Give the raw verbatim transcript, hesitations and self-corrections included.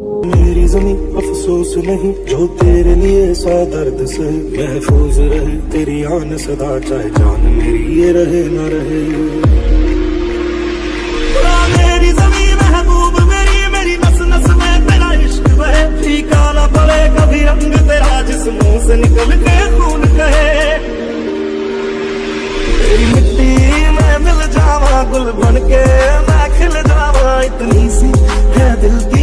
मेरी ज़मीं अफसोस नहीं जो तेरे लिए सा दर्द से महफूज रहे तेरी आन सदा चाहे जान मेरी ये रहे न रहे मेरी ज़मीं महबूब मेरी मेरी नस नस में तेरा इश्क बहे फीका ना पड़े कभी रंग तेरा जिस मुंह से निकल के खून कहे तेरी मिट्टी में मिल जावा गुल बनके मैं खिल जावा इतनी सी है दिल की